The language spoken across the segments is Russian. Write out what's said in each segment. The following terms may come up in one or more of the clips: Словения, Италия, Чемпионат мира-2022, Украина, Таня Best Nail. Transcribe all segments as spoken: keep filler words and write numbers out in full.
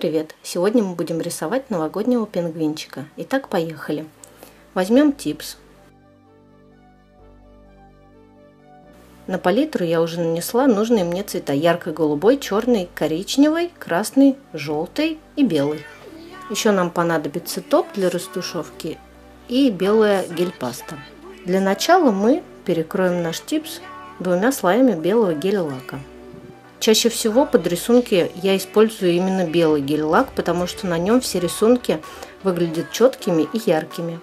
привет! Сегодня мы будем рисовать новогоднего пингвинчика. Итак, поехали. Возьмем типс. На палитру я уже нанесла нужные мне цвета. Ярко-голубой, черный, коричневый, красный, желтый и белый. Еще нам понадобится топ для растушевки и белая гель-паста. Для начала мы перекроем наш типс двумя слоями белого гель-лака. Чаще всего под рисунки я использую именно белый гель-лак, потому что на нем все рисунки выглядят четкими и яркими.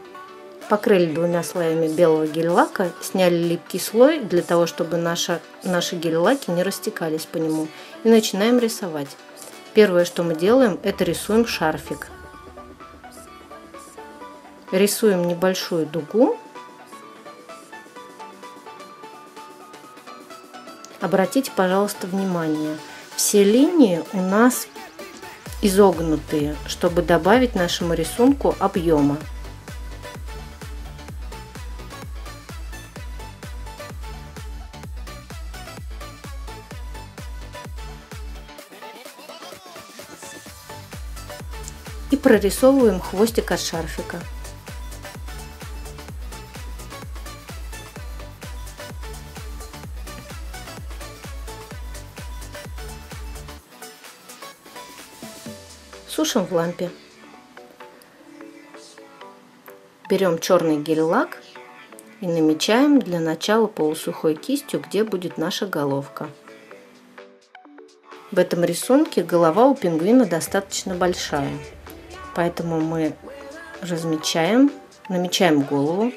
Покрыли двумя слоями белого гель-лака, сняли липкий слой для того, чтобы наша, наши гель-лаки не растекались по нему. И начинаем рисовать. Первое, что мы делаем, это рисуем шарфик. Рисуем небольшую дугу. Обратите, пожалуйста, внимание, все линии у нас изогнутые, чтобы добавить нашему рисунку объема. И прорисовываем хвостик от шарфика. Сушим в лампе. Берем черный гель-лак и намечаем для начала полусухой кистью, где будет наша головка. В этом рисунке голова у пингвина достаточно большая, поэтому мы размечаем, намечаем голову.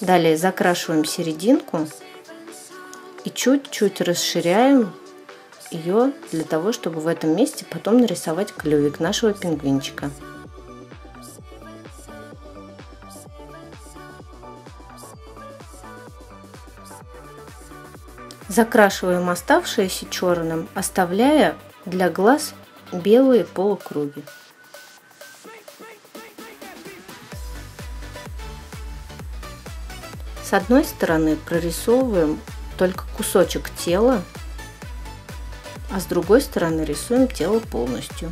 Далее закрашиваем серединку и чуть-чуть расширяем ее для того, чтобы в этом месте потом нарисовать клювик нашего пингвинчика. Закрашиваем оставшееся черным, оставляя для глаз белые полукруги. С одной стороны прорисовываем только кусочек тела, а с другой стороны рисуем тело полностью.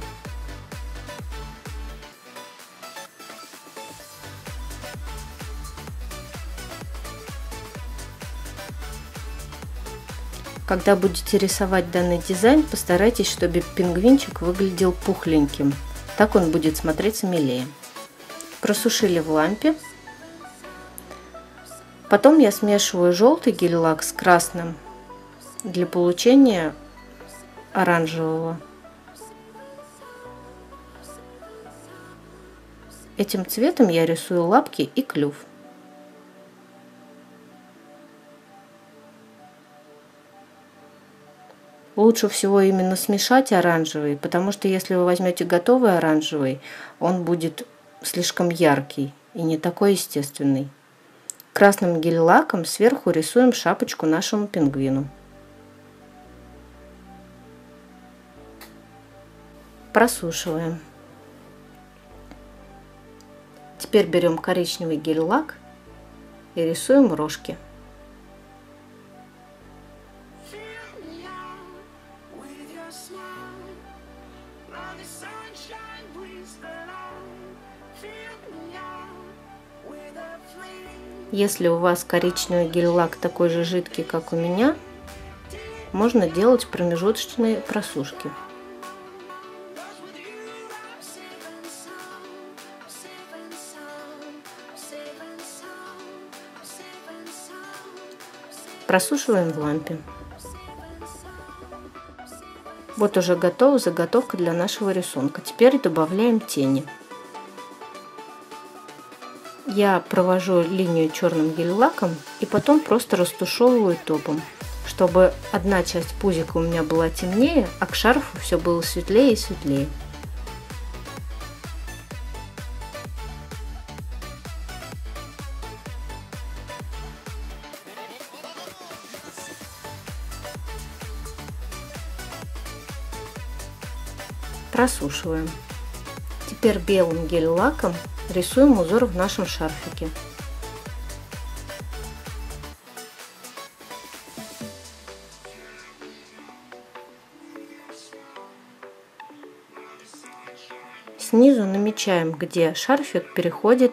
Когда будете рисовать данный дизайн, постарайтесь, чтобы пингвинчик выглядел пухленьким. Так он будет смотреться милее. Просушили в лампе. Потом я смешиваю желтый гель-лак с красным для получения оранжевого. Этим цветом я рисую лапки и клюв. Лучше всего именно смешать оранжевый, потому что если вы возьмете готовый оранжевый, он будет слишком яркий и не такой естественный. Красным гель-лаком сверху рисуем шапочку нашему пингвину. Просушиваем. Теперь берем коричневый гель-лак и рисуем рожки. Если у вас коричневый гель-лак такой же жидкий, как у меня, можно делать промежуточные просушки. Просушиваем в лампе. Вот уже готова заготовка для нашего рисунка. Теперь добавляем тени. Я провожу линию черным гель-лаком и потом просто растушевываю топом, чтобы одна часть пузика у меня была темнее, а к шарфу все было светлее и светлее. Просушиваем. Теперь белым гель-лаком рисуем узор в нашем шарфике. отмечаем, где шарфик переходит .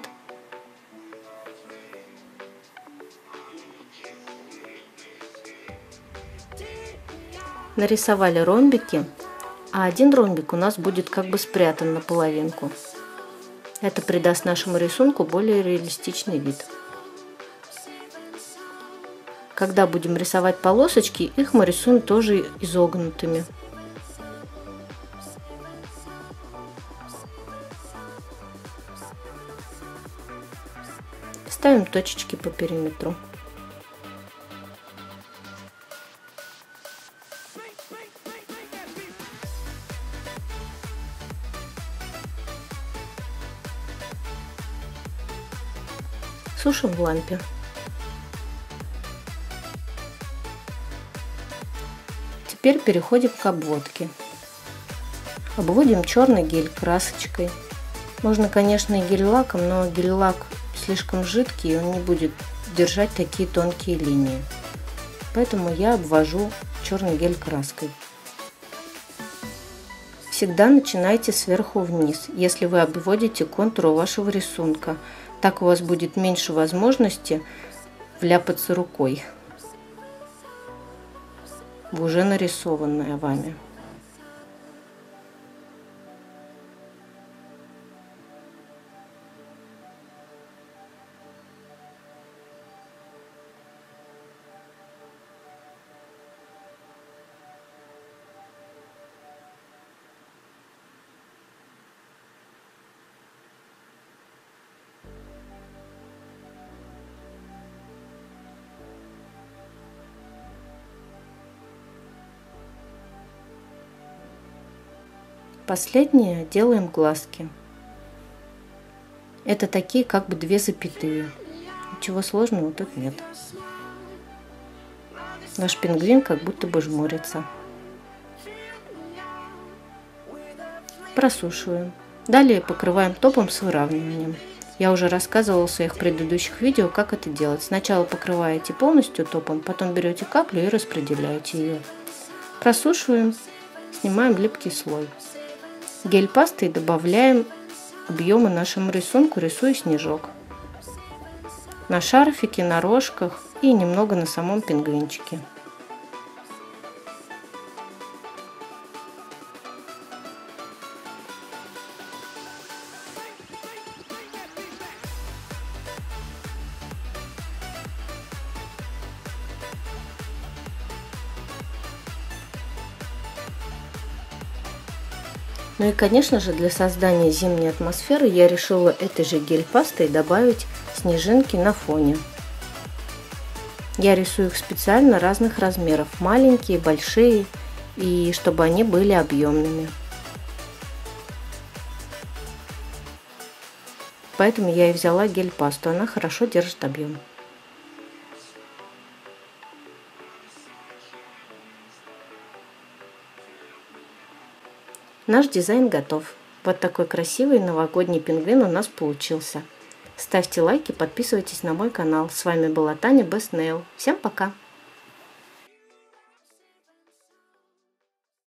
Нарисовали ромбики, а один ромбик у нас будет как бы спрятан наполовинку. Это придаст нашему рисунку более реалистичный вид. Когда будем рисовать полосочки, их мы рисуем тоже изогнутыми. Ставим точечки по периметру. Сушим в лампе. Теперь переходим к обводке. Обводим черный гель красочкой. Можно, конечно, и гель-лаком, но гель-лак слишком жидкий, и он не будет держать такие тонкие линии. Поэтому я обвожу черный гель краской. Всегда начинайте сверху вниз, если вы обводите контур вашего рисунка. Так у вас будет меньше возможности вляпаться рукой в уже нарисованное вами. Последнее делаем глазки. Это такие как бы две запятые. Ничего сложного тут нет. Наш пингвин как будто бы жмурится. Просушиваем. Далее покрываем топом с выравниванием. Я уже рассказывала в своих предыдущих видео, как это делать. Сначала покрываете полностью топом, потом берете каплю и распределяете ее. Просушиваем, снимаем липкий слой. Гель-пастой добавляем объемы нашему рисунку, рисуя снежок. На шарфике, на рожках и немного на самом пингвинчике. Ну и, конечно же, для создания зимней атмосферы я решила этой же гель-пастой добавить снежинки на фоне. Я рисую их специально разных размеров, маленькие, большие, и чтобы они были объемными. Поэтому я и взяла гель-пасту, она хорошо держит объем. Наш дизайн готов. Вот такой красивый новогодний пингвин у нас получился. Ставьте лайки, подписывайтесь на мой канал. С вами была Таня Best Nail. Всем пока!